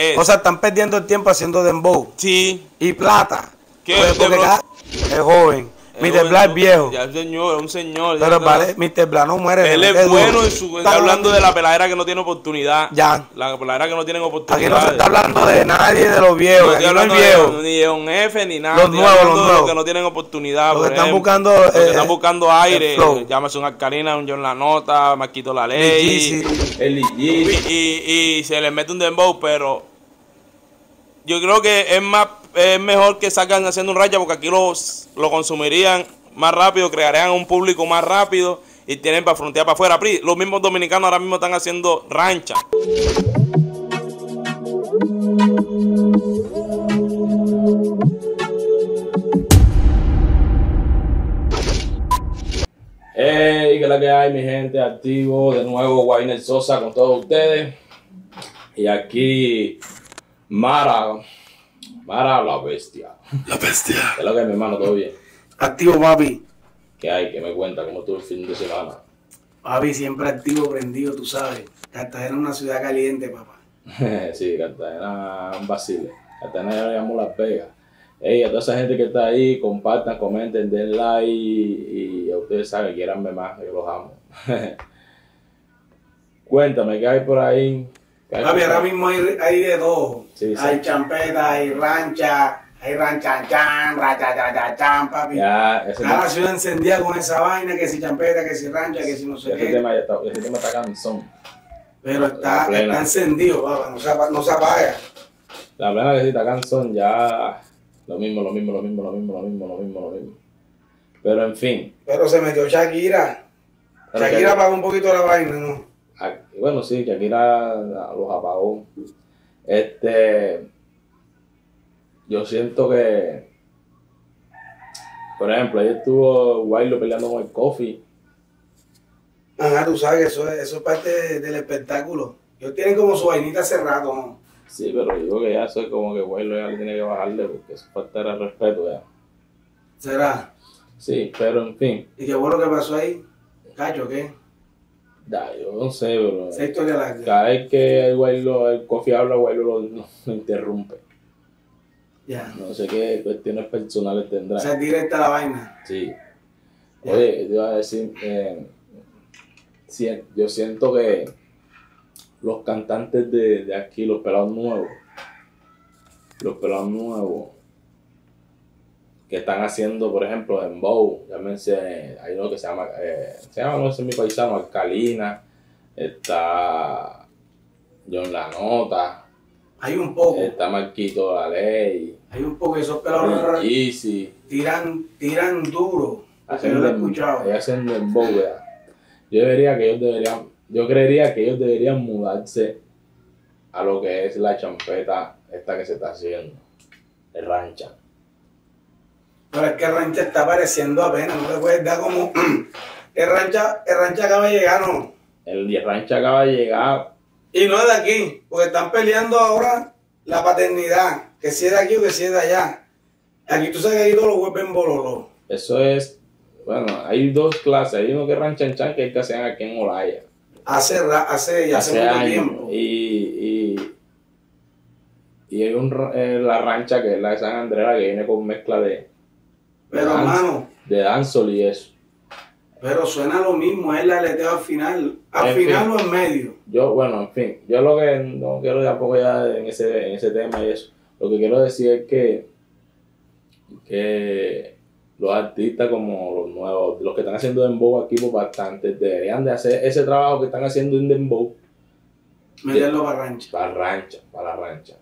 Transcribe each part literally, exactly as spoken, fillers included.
Es. O sea, están perdiendo el tiempo haciendo dembow. Sí. Y plata. ¿Qué? Es joven. mister Black es viejo. Ya es señor, un señor. Pero vale, mister Black no muere. Él es bueno en su... Está hablando de la peladera que no tiene oportunidad. Ya. La peladera que no tienen oportunidad. Aquí no se está hablando de nadie de los viejos. No estoy hablando de viejos. Ni de un jefe, ni nada. Los nuevos, los nuevos. Que no tienen oportunidad. Los que están buscando... Los que están buscando aire. Llámese un Alcalina, un John La Nota, Marquito La Ley. El E G. Y se les mete un dembow, pero... Yo creo que es más... Es mejor que sacan haciendo un rancha porque aquí los, lo consumirían más rápido, crearían un público más rápido y tienen para frontear para afuera. Los mismos dominicanos ahora mismo están haciendo rancha. Hey, ¿qué es la que hay, mi gente? Activo de nuevo, Wayne Sossa con todos ustedes. Y aquí, Mara. Mara la bestia. La bestia. ¿Qué es lo que es, mi hermano? ¿Todo bien? Activo, Babi. ¿Qué hay? ¿Qué me cuenta? ¿Cómo estuvo el fin de semana? Babi, siempre activo, prendido, tú sabes. Cartagena es una ciudad caliente, papá. Sí, Cartagena es un vacile. Cartagena ya le llamamos Las Vegas. Ey, a toda esa gente que está ahí, compartan, comenten, den like y, y a ustedes saben, quieranme más, yo los amo. Cuéntame, ¿qué hay por ahí? Papi, ahora mismo hay, hay de todo. Sí, hay sí. Champeta, hay rancha, hay ranchanchan, rachachachachan, papi. Ya, cada no... ciudad encendida con esa vaina, que si champeta, que si rancha, que si no sé ese qué. Tema ya está, ese tema está cansón. Pero está, está encendido, papá, no se, no se apaga. La plena que sí está cansón, ya lo mismo, lo mismo, lo mismo, lo mismo, lo mismo, lo mismo, lo mismo. Pero en fin. Pero se metió Shakira. Pero Shakira apagó un poquito la vaina, ¿no? Bueno, sí, que aquí la, la, los apagó. Este, yo siento que, por ejemplo, ayer estuvo Guaylo peleando con el Coffee. Ajá, tú sabes que eso, eso es parte de, del espectáculo. Ellos tienen como su vainita hace rato, ¿no? Sí, pero yo creo que ya eso es como que Guaylo ya le tiene que bajarle porque eso es falta de respeto ya. ¿Será? Sí, pero en fin. ¿Y qué bueno que pasó ahí? ¿Cacho qué? Da, yo no sé, bro. Cada vez que el Guaylo, el Coffee habla, el Guaylo lo, lo, lo interrumpe. Ya. Yeah. No sé qué cuestiones personales tendrá. O sea, directa la vaina. Sí. Yeah. Oye, te iba a decir, eh, si, yo siento que los cantantes de, de aquí, los pelados nuevos, los pelados nuevos, que están haciendo, por ejemplo, dembow, llámense, hay uno que se llama, eh, se llama, no sé, mi paisano, Alcalina, está John La Nota. Hay un poco. Está Marquito La Ley. Hay un poco, esos pelados tiran, tiran duro. Hacen yo lo he escuchado. Ellos hacen dembow, ¿verdad? Yo debería que ellos deberían, yo creería que ellos deberían mudarse a lo que es la champeta esta que se está haciendo, el rancha. Pero es que el rancha está apareciendo apenas, no te puedes dar como... El rancha, el rancha acaba de llegar, ¿no? El, el rancha acaba de llegar. Y no es de aquí, porque están peleando ahora la paternidad, que si es de aquí o que si es de allá. Aquí tú sabes que aquí todos los vuelven bololo. Eso es... Bueno, hay dos clases, hay uno que es ranchanchan, que es que hacen aquí en Olaya. Hace, hace, ya hace, hace mucho años, tiempo. Y... y... Y hay un, eh, la rancha, que es la de San Andrea, que viene con mezcla de... Pero dance, hermano, de dancehall y eso. Pero suena lo mismo, es el aleteo al final, al en final fin, o en medio. Yo, bueno, en fin, yo lo que no quiero tampoco ya en ese, en ese tema y eso. Lo que quiero decir es que, que los artistas como los nuevos, los que están haciendo dembow aquí por bastante, deberían de hacer ese trabajo que están haciendo en dembow. Meterlo de, para rancha. Para rancha, para rancha.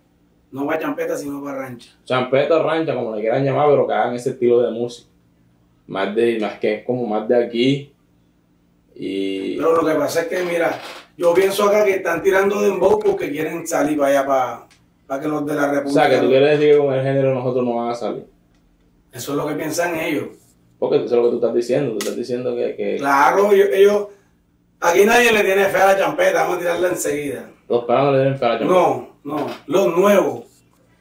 No va champeta, sino va rancha. Champeta, rancha, como le quieran llamar, pero que hagan ese estilo de música. Más de, más que es como más de aquí. Y... Pero lo que pasa es que, mira, yo pienso acá que están tirando dembow porque quieren salir para allá, para, para que los de la República... O sea, que tú quieres decir que con el género nosotros no van a salir. Eso es lo que piensan ellos. Porque eso es lo que tú estás diciendo, tú estás diciendo que... que... Claro, ellos, ellos... Aquí nadie le tiene fe a la champeta, vamos a tirarla enseguida. Los parados le tienen fe a la champeta. No. No, los nuevos.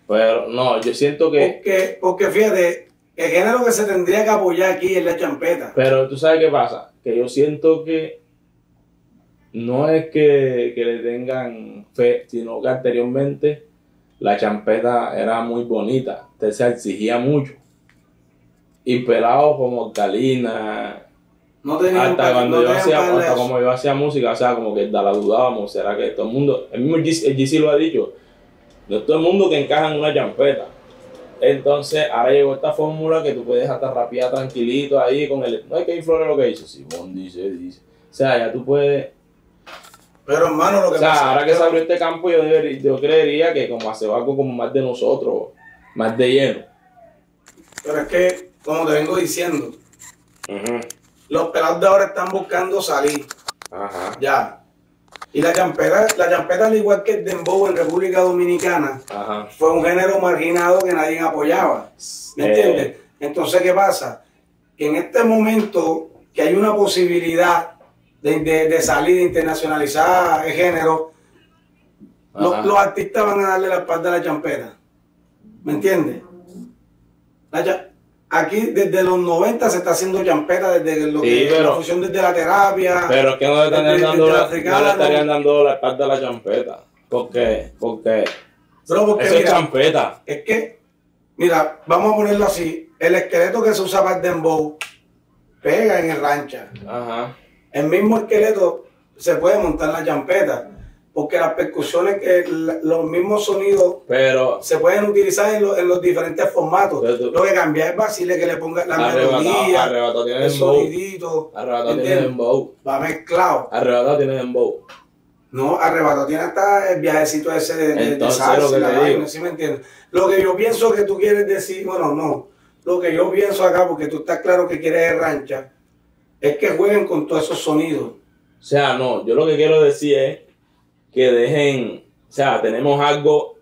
Pero no, yo siento que... Porque, porque fíjate, el género que se tendría que apoyar aquí es la champeta. Pero tú sabes qué pasa, que yo siento que no es que, que le tengan fe, sino que anteriormente la champeta era muy bonita, te se exigía mucho. Y pelado como Alcalina, no tenía hasta, cuando no yo hacía, hasta como yo hacía música, o sea, como que la dudábamos, será que todo el mundo, el mismo G C lo ha dicho, no es todo el mundo que encaja en una champeta. Entonces, ahora llegó esta fórmula que tú puedes hasta rapear tranquilito ahí con el... No hay que inflorar lo que hizo, Simón dice, dice. O sea, ya tú puedes... Pero hermano, lo que o sea, pasa ahora es que se abrió este campo, yo, debería, yo creería que como hace algo como más de nosotros, más de lleno. Pero es que, como te vengo diciendo, uh-huh. los pelados de ahora están buscando salir. Ajá. Ya. Y la champeta, la champeta, al igual que el dembow en República Dominicana, ajá. fue un género marginado que nadie apoyaba. ¿Me eh. entiendes? Entonces, ¿qué pasa? Que en este momento que hay una posibilidad de, de, de salir, de internacionalizar el género, los, los artistas van a darle la espalda a la champeta. ¿Me entiendes? La cha Aquí desde los noventa se está haciendo champeta, desde lo sí, que, pero, la fusión desde la terapia. Pero es que no le estarían dando la, africana, no le estarían dando la espalda a la champeta. ¿Por qué? Porque, pero porque eso mira, es champeta. Es que, mira, vamos a ponerlo así. El esqueleto que se usa para el dembow pega en el rancha. Ajá. El mismo esqueleto se puede montar en la champeta. Porque las percusiones, que los mismos sonidos pero, se pueden utilizar en, lo, en los diferentes formatos. Tú, lo que cambia es vacile que le ponga la arrebatado, melodía, arrebatado tiene el sonidito. Arrebatado tiene dembow. Va mezclado. Arrebatado tiene dembow. No, arrebatado tiene hasta el viajecito ese de, de, Entonces, de salsa, lo que te digo. ¿Sí me entiendes? Lo que yo pienso que tú quieres decir, bueno, no. Lo que yo pienso acá, porque tú estás claro que quieres el rancha, es que jueguen con todos esos sonidos. O sea, no, yo lo que quiero decir es que dejen, o sea, tenemos algo.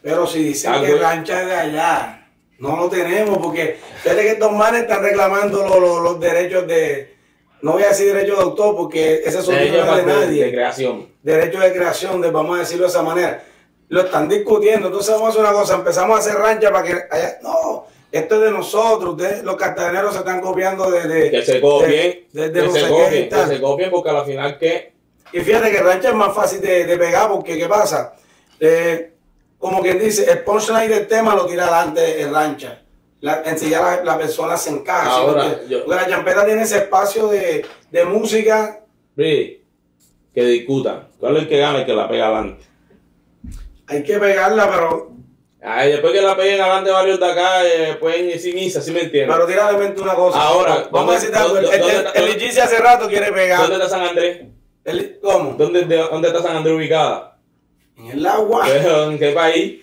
Pero si dicen algo, que rancha de allá, no lo tenemos, porque desde que estos manes están reclamando lo, lo, los derechos de, no voy a decir derechos de autor, porque ese sonido no es de nadie. De creación. Derechos de creación, de, vamos a decirlo de esa manera. Lo están discutiendo, entonces vamos a hacer una cosa, empezamos a hacer rancha para que allá, no, esto es de nosotros, ustedes, los cartageneros se están copiando de, de que se copien, de, de, de que, no se copien que se copien, porque al final que... Y fíjate que rancha es más fácil de, de pegar porque, ¿qué pasa? Eh, como quien dice, el punchline del tema lo tira adelante en rancha. La, en sí ya la, la persona se encaja. Ahora, que, yo, porque la champeta tiene ese espacio de, de música. Sí, que discutan. ¿Cuál es el que gana? El que la pega adelante. Hay que pegarla, pero... Ay, después que la peguen adelante varios de acá, eh, pueden ir sin Isa, ¿sí me entiendes? Pero tira de mente una cosa. Ahora, vamos a decir algo. El I G C hace rato quiere pegar. ¿Dónde está San Andrés? El, ¿Cómo? ¿Dónde, de, ¿Dónde está San Andrés ubicada? En el agua. ¿En qué país?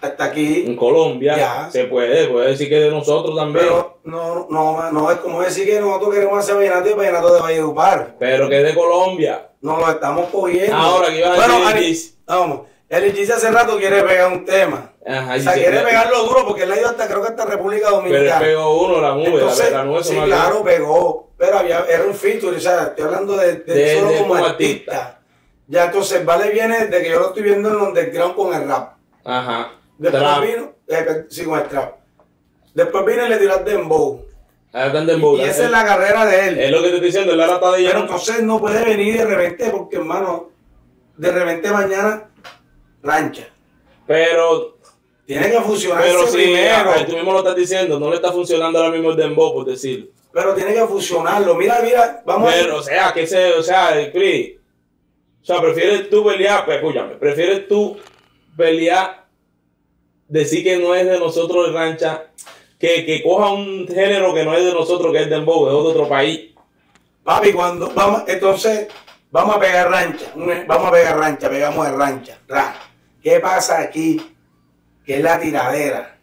Hasta aquí. En Colombia. Ya. Se puede, puede decir que de nosotros también. Pero no, no, no, es como decir que nosotros queremos hacer vallenato y vallenato de Valledupar. Pero que es de Colombia. No lo estamos cogiendo. Ahora que iba a decir. Bueno, el I G C. Vamos. El I G C hace rato quiere pegar un tema. Ajá, o sea, se quiere pegarlo duro porque él ha ido hasta, creo que hasta República Dominicana. Pero pegó uno, la nube, entonces, la, la nube. Sí, claro, pegó. Pero había, era un feature, o sea, estoy hablando de, de, de solo de como artista. artista. Ya, entonces, vale, viene de que yo lo estoy viendo en underground con el rap. Ajá. Después trap. vino, eh, sí, con el trap. Después vino y le tiró el dembow. Ahora está en dembow. Y, y esa es la carrera de él. Es lo que te estoy diciendo, él ahora está de lleno. Pero entonces no puede venir de repente, porque hermano, de repente mañana, rancha. Pero... tiene que funcionar primero. Pero sí, si, tú mismo lo estás diciendo, no le está funcionando ahora mismo el dembow, por decirlo. Pero tiene que fusionarlo. Mira, mira, vamos pero, a... o sea, que se, o sea, el Cris. O sea, prefieres tú pelear, pues, escúchame, prefieres tú pelear, decir que no es de nosotros el rancha, que, que coja un género que no es de nosotros, que es dembow, de otro país. Papi, cuando vamos, entonces, vamos a pegar rancha, vamos a pegar rancha, pegamos el rancha. Ra. ¿Qué pasa aquí? Que es la tiradera.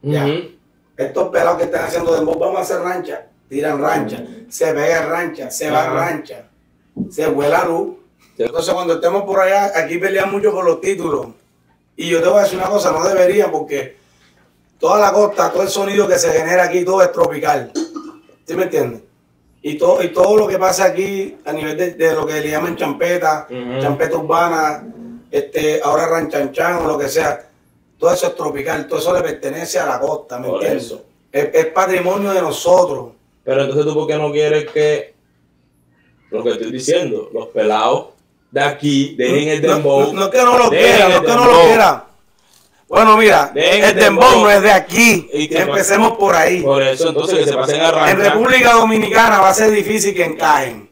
Ya. Uh-huh. Estos pelados que están haciendo dembow, vamos a hacer rancha, tiran rancha, se pega rancha, se va rancha, se vuela luz. Entonces cuando estemos por allá, aquí pelean mucho por los títulos. Y yo te voy a decir una cosa, no debería, porque toda la costa, todo el sonido que se genera aquí, todo es tropical. ¿Sí me entiendes? Y todo, y todo lo que pasa aquí a nivel de, de lo que le llaman champeta, uh-huh. champeta urbana, este, ahora ranchanchan o lo que sea. Todo eso es tropical, todo eso le pertenece a la costa, ¿me entiendes? Es, es patrimonio de nosotros. Pero entonces tú, ¿por qué no quieres que, lo que estoy diciendo, los pelados de aquí, dejen el dembow. No, no que no lo quiera, no que no lo quiera. Bueno, mira, dejen el dembow no es de aquí. Y que empecemos por ahí. Por eso, entonces, que se pasen a Rancha. En República Dominicana va a ser difícil que encajen.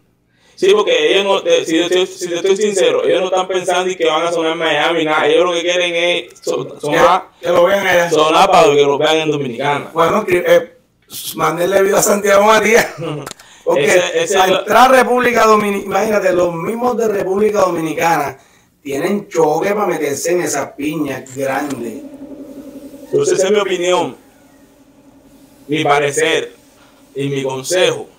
Sí, porque ellos, no, si, yo, si yo estoy sincero, ellos no están pensando y que van a sonar en Miami, nada. Ellos lo que quieren es sonar, sonar, que lo vean allá. Sonar para que lo vean en Dominicana. Bueno, eh, mandenle video a Santiago Matías. Porque ese, ese al entrar República Dominicana, imagínate, los mismos de República Dominicana tienen choque para meterse en esas piñas grandes. Entonces, esa es mi opinión, mi parecer y mi consejo.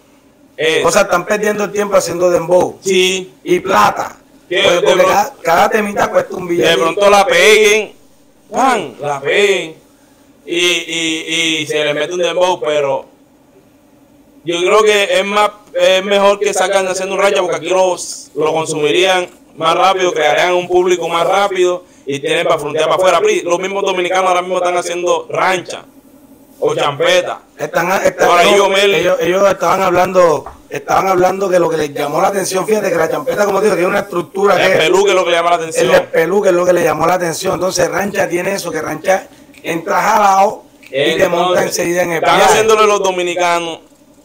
Es, o sea, están perdiendo el tiempo haciendo dembow. Sí. Y plata. Porque de pronto, cada, cada temita cuesta un billete. De pronto la peguen. ¡Pan! La peguen. Y, y, y se le mete un dembow, pero yo creo que es más es mejor que sacan haciendo un Rancha, porque aquí los, lo consumirían más rápido, crearían un público más rápido y tienen para frontear para afuera. Los mismos dominicanos ahora mismo están haciendo Rancha o Champeta. Están, están, Ahora, no, Yomel, ellos, ellos estaban hablando estaban hablando que lo que les llamó la atención, fíjate que la Champeta, como te digo, tiene una estructura. El peluque es lo que le llama la atención. El peluque es lo que le llamó la atención. Entonces Rancha tiene eso, que Rancha entra jalado y te monta enseguida en el están viaje. Haciéndole los dominicanos,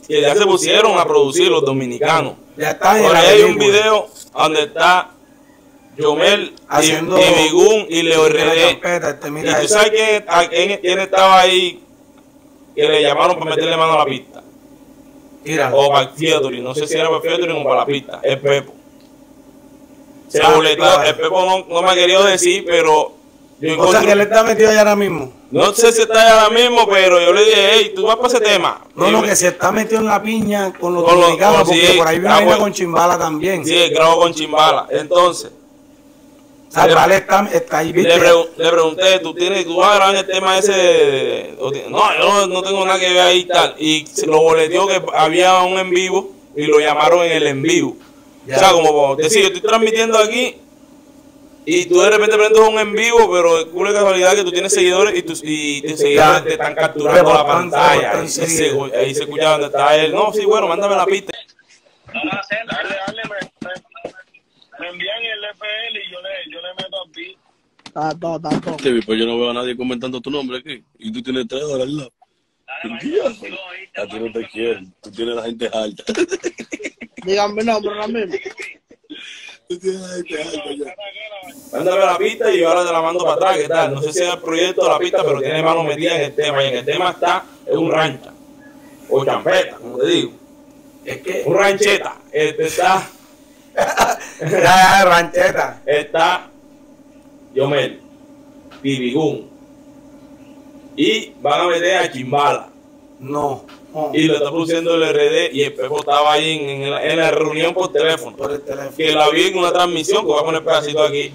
que ya se pusieron a producir los dominicanos. Ya está. Ahora hay un video donde está Yomel haciendo y, y Bigun y Leo R D. Y tú sabes quién, a, quién, quién estaba ahí, que le llamaron para meterle mano a la pista. Mira. O para Featuring, no sé si era para Featuring o para la pista. El Pepo se boletó. El Pepo no, no me ha querido decir, pero yo encontré... O sea, que él está metido allá ahora mismo. No sé si está allá ahora mismo, pero yo le dije, hey, tú vas para ese tema. No, no, que se está metido en la piña con los con dominicanos, lo, con, porque sí, por ahí viene grabo, con Chimbala también. Sí, el grabo con Chimbala. Entonces, o sea, le, vale, está, está ahí, le, pregu le pregunté, ¿tú, tienes, ¿tú vas a grabar el tema ese? De, de, no, yo no, no tengo nada que ver ahí tal. Y lo boleteó que había un en vivo y lo llamaron en el en vivo. Ya. O sea, como decir, yo estoy transmitiendo aquí y tú de repente prendes un en vivo, pero es una casualidad que tú tienes seguidores y tus y tus seguidores te están capturando la pantalla. Ahí se, ahí se escucha donde está él. No, sí, bueno, mándame la pista. Dale, dale, me envían el F L y yo le, yo le meto a ti. Tato, tato. Sí, pues yo no veo a nadie comentando tu nombre aquí. Y tú tienes tres horas al lado. A ti no te quieren. Tú tienes la gente alta. Díganme nombre ahora mismo. Tú tienes la gente alta. Mándame la pista y yo ahora te la mando para atrás. ¿Qué tal? No sé si es el proyecto o la pista, pero tiene mano metida en el tema. Y en el tema está es un Rancha. O Champeta, como te digo. Es que... Un Rancheta. Este está... La Rancheta. Está Yomel, Bigun y van a meter a Chimbala. No, no. Y lo está produciendo el R D y el Pepo estaba ahí en, en, la, en la reunión por teléfono. Por el teléfono. Que la vi en una transmisión, que voy a poner pedacito aquí.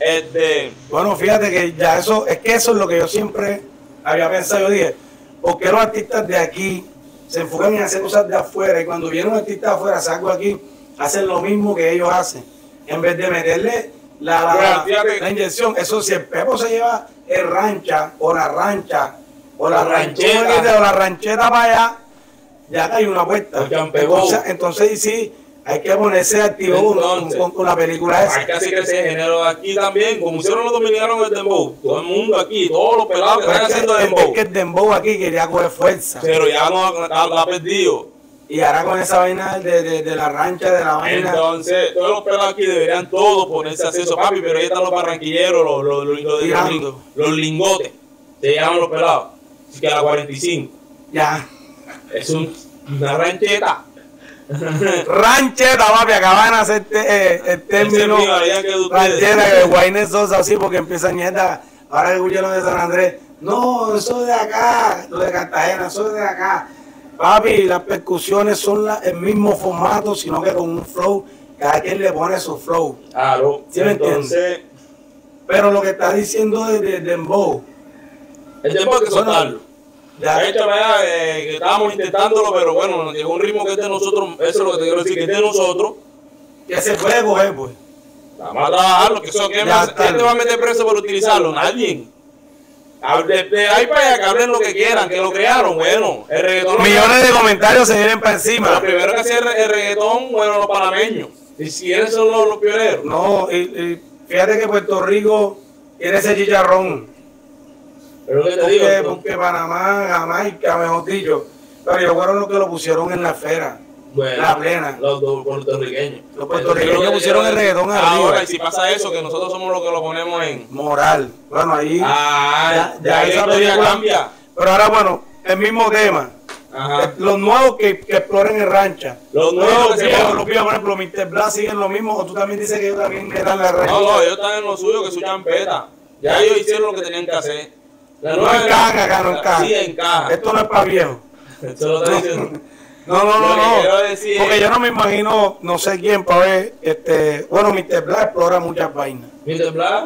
Este. Bueno, fíjate que ya eso, es que eso es lo que yo siempre había pensado. Yo dije, ¿por qué los artistas de aquí se enfocan en hacer cosas de afuera? Y cuando viene un artista de afuera, saco aquí. Hacen lo mismo que ellos hacen. En vez de meterle la, la, la, la inyección. Eso, si el Pepo se lleva el Rancha o la Rancha o la, la ranchera ranchera, o la ranchera para allá, ya hay una vuelta. Entonces, entonces sí, hay que ponerse activo con la película esa. Hay que hacer crecer el género aquí también, como hicieron los dominicanos con el dembow. Todo el mundo aquí, todos los pelados que están haciendo dembow. Es que el dembow aquí quería coger fuerza. Pero ya no la ha perdido. Y ahora con esa vaina de, de, de la Rancha, de la vaina. Entonces, todos los pelados aquí deberían todos ponerse a hacer eso, papi, pero ahí están los barranquilleros, los, los, los, los, los, los lingotes. Se llaman los pelados. Así que a la cuarenta y cinco. Ya. Es un, una rancheta. Rancheta, papi, acaban de hacer te, eh, el término. Ese que ranchera, que Wayne Sossa, así, porque empiezan nieta. Ahora el gobierno de San Andrés. No, eso de acá, lo de Cartagena, eso de acá. Papi, las percusiones son la, el mismo formato, sino que con un flow, cada quien le pone su flow. Claro. ¿Sí me entiendes? Pero lo que está diciendo de, de, de dembow, el dembow hay que soltarlo. De hecho, vea, eh, que estábamos intentándolo, pero bueno, llegó un ritmo que es de nosotros, eso es lo que te quiero decir, que es de nosotros. Que se puede coger, pues. Vamos a trabajarlo, que eso que más, ¿quién te va a meter preso por utilizarlo? Nadie. De, de ahí para allá que hablen lo que quieran, que lo crearon, bueno, el reggaetón... Millones de comentarios se vienen para encima. Lo primero que hacía el reggaetón, bueno, los panameños. ¿Y si esos son los, los pioneros? No, y, y fíjate que Puerto Rico tiene ese chicharrón. Pero que te digo, porque, ¿no? Porque Panamá, Jamaica, mejor dicho. Pero ellos fueron los que lo pusieron en la esfera. Bueno, la plena. Los, los puertorriqueños. Los puertorriqueños pusieron el reggaetón arriba. Ahora, y si pasa eso, que nosotros somos los que lo ponemos en moral. Bueno, ahí. Ah, ya, ya, ya esa película cambia. Pero ahora, bueno, el mismo tema. Ajá. Los nuevos que, que exploren en Rancha. Los nuevos que siguen los pibes, por ejemplo, mister Blas siguen lo mismo. O tú también dices que ellos también quedan la Rancha. No, no, ellos están en lo suyo, que es su champeta. Ya ellos hicieron lo que tenían que hacer. La nueva no encaja, acá no encaja. Sí, encaja. Esto no es para viejos. Esto lo está diciendo. No, no, no, no, decir... porque yo no me imagino, no sé quién, para ver, este, bueno, mister Black explora muchas vainas. mister Black,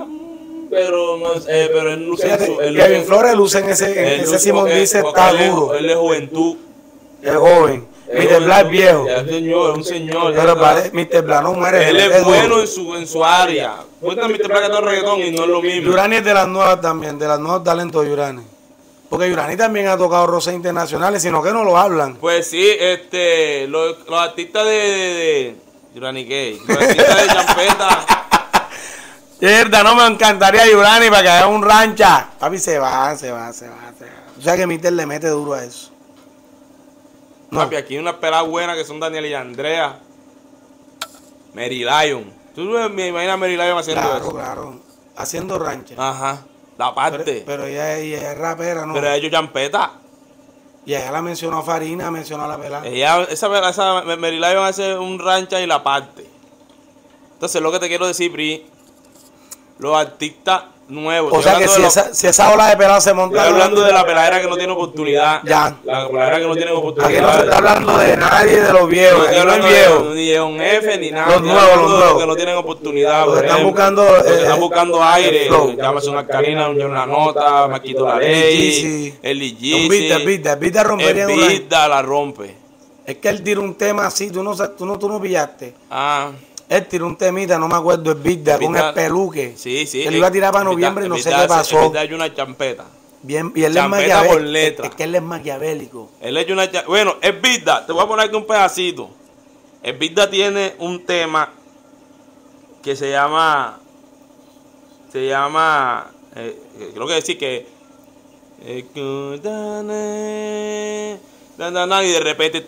pero no es, eh, pero él luce, sí, él Kevin Flores luce en ese, en ese Simón dice, está duro. Él es juventud. Es joven. El mister Black es viejo. Es un señor, es un señor. Pero para mister Black no muere. Él, él es, es bueno en su, en su área. Cuenta mister Black que está en reggaetón y no es lo mismo. Yurani es de las nuevas también, de las nuevas talentos de Yurani. Porque Yurani también ha tocado rosas internacionales, sino que no lo hablan. Pues sí, este, los, los artistas de, de, de Yurani Gay, los artistas de Champeta. Cierta, no me encantaría Yurani para que haga un rancha. Papi, se va, se va, se va, se va. O sea que mister le mete duro a eso. No. Papi, aquí hay unas peladas buenas que son Daniel y Andrea. Mary Lyon. ¿Tú me imaginas a Mary Lyon haciendo claro, eso? Claro, claro. Haciendo rancha. Ajá. La parte. Pero, pero ella, ella es rapera, ¿no? Pero ella es champeta. Y ella la mencionó a Farina, mencionó a la pelada. Ella, esa, esa Mary Lyon hace un rancha y la parte. Entonces, lo que te quiero decir, Pri, los artistas nuevos. O sea que si, los, esa, si esa ola de pelada se monta. Estoy hablando de la peladera que no tiene oportunidad. Ya. La peladera que no tiene oportunidad. Aquí no se está hablando de nadie de los viejos. No estoy hablando de, ni de un F ni nada. Los nuevos, los nuevos. Que no tienen oportunidad. Los están buscando. Los eh, están buscando aire. Llámase una Alcalina, un John La Nota, Marquito La Ley. El E G. Víctor, Víctor, Víctor rompería una. Víctor la rompe. Es que él tira un tema así, tú no, tú no, tú no pillaste. Ah. Él tiró un temita, no me acuerdo, es Víctor, con el peluque. Sí, sí. Él lo iba a tirar para noviembre y no sé qué pasó. Él le dio una champeta. Bien, y él champeta es maquiavélico. Por letra. Es que él es maquiavélico. Él le dio una champeta. Bueno, es Víctor, te voy a poner aquí un pedacito. El Víctor tiene un tema que se llama. Se llama. Eh, creo que decir que. Eh, y de repente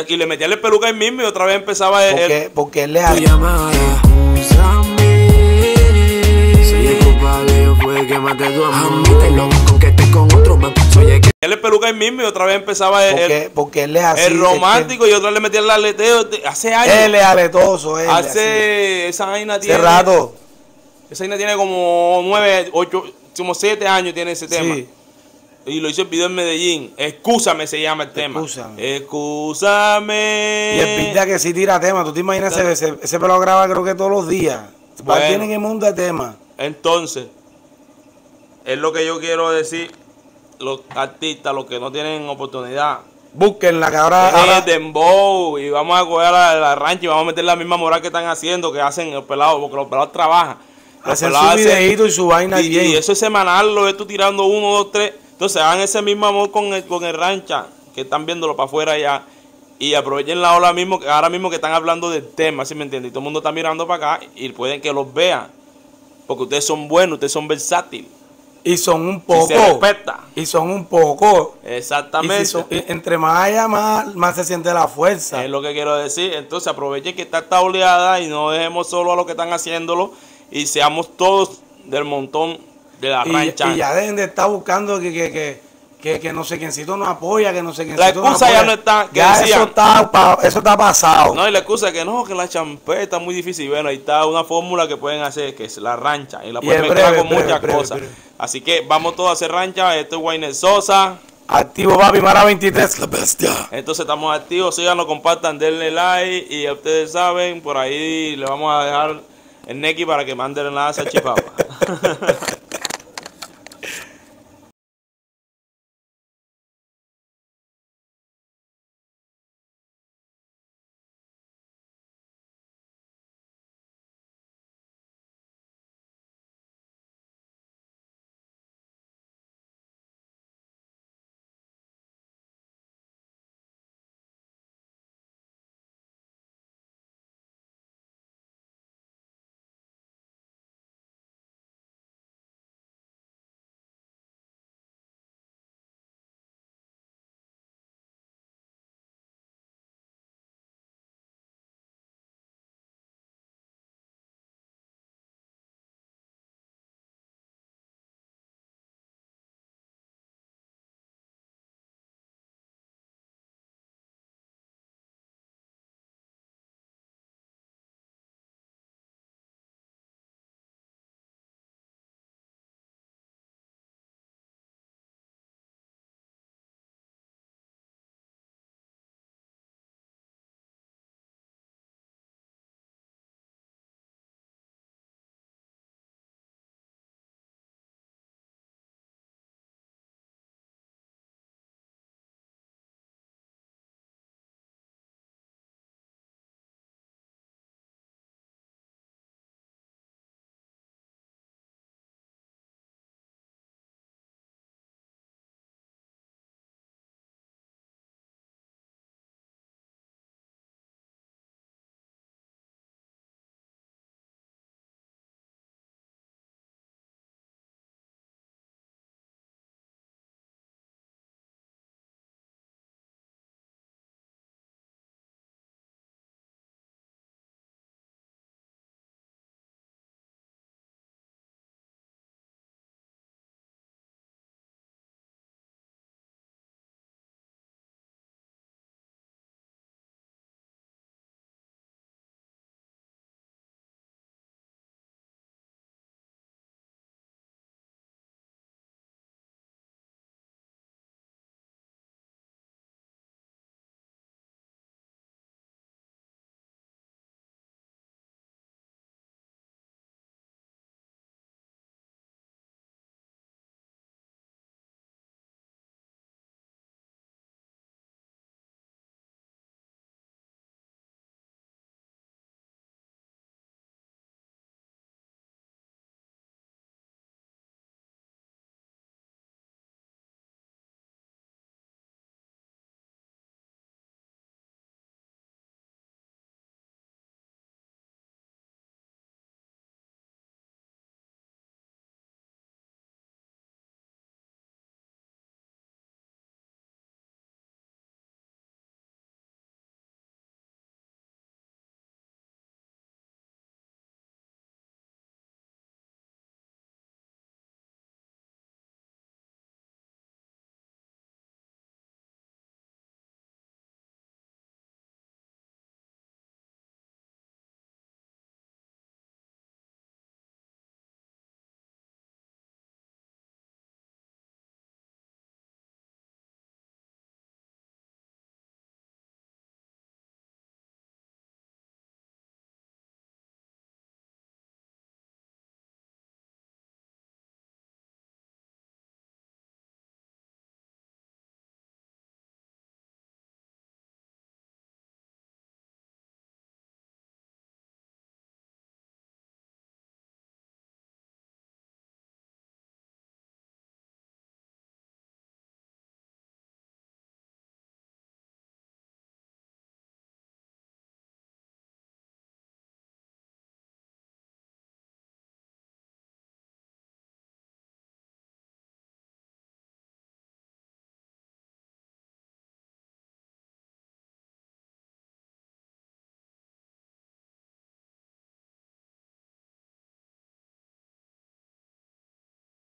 aquí le metía el peluca ahí mismo y otra vez empezaba el... Porque, porque él le hace... El peluca ahí mismo y otra vez empezaba el... Porque, porque él le hace... El romántico y otra vez le metía el aleteo. Hace años... Él es aletoso, él. Hace... Esa vaina tiene... Hace rato. Esa vaina tiene como nueve, ocho, como siete años tiene ese tema. Sí. Y lo hizo el video en Medellín. Excúsame se llama el tema. Excúsame. Excúsame. Y el pinta que sí tira tema. Tú te imaginas, ese, ese, ese pelo graba creo que todos los días. Bueno, tienen el mundo de tema. Entonces, es lo que yo quiero decir. Los artistas, los que no tienen oportunidad. Búsquenla, que ahora... Es ahora... dembow. Y vamos a coger la, la rancha y vamos a meter la misma moral que están haciendo, que hacen los pelados, porque los pelados trabajan. Los hacen pelados su videíto y su vaina y, bien. Y eso es semanal, lo ves tú tirando uno, dos, tres... Entonces hagan ese mismo amor con el, con el rancha, que están viéndolo para afuera ya, y aprovechen la ola mismo, ahora mismo que están hablando del tema, ¿sí me entiendes? Y todo el mundo está mirando para acá y pueden que los vean, porque ustedes son buenos, ustedes son versátiles. Y son un poco. Y se respeta. Y son un poco. Exactamente. Y si son, entre más haya, más, más se siente la fuerza. Es lo que quiero decir. Entonces aprovechen que está esta oleada y no dejemos solo a los que están haciéndolo y seamos todos del montón. De la rancha. Y, y ya dejen de estar buscando que, que, que, que, que no sé quiéncito nos apoya, que no sé quiéncito nos apoya. La excusa ya no está. Que ya decían, eso, está, eso está pasado. No, y la excusa es que no, que la champeta es muy difícil. Bueno, ahí está una fórmula que pueden hacer, que es la rancha. Y la pueden mezclar con breve, muchas breve, cosas. Breve. Así que vamos todos a hacer rancha. Esto es Wayne Sossa. Activo, papi, Mara veintitrés, la bestia. Entonces estamos activos. Síganos, compartan, denle like. Y ustedes saben, por ahí le vamos a dejar el Neki para que manden la salchipapa.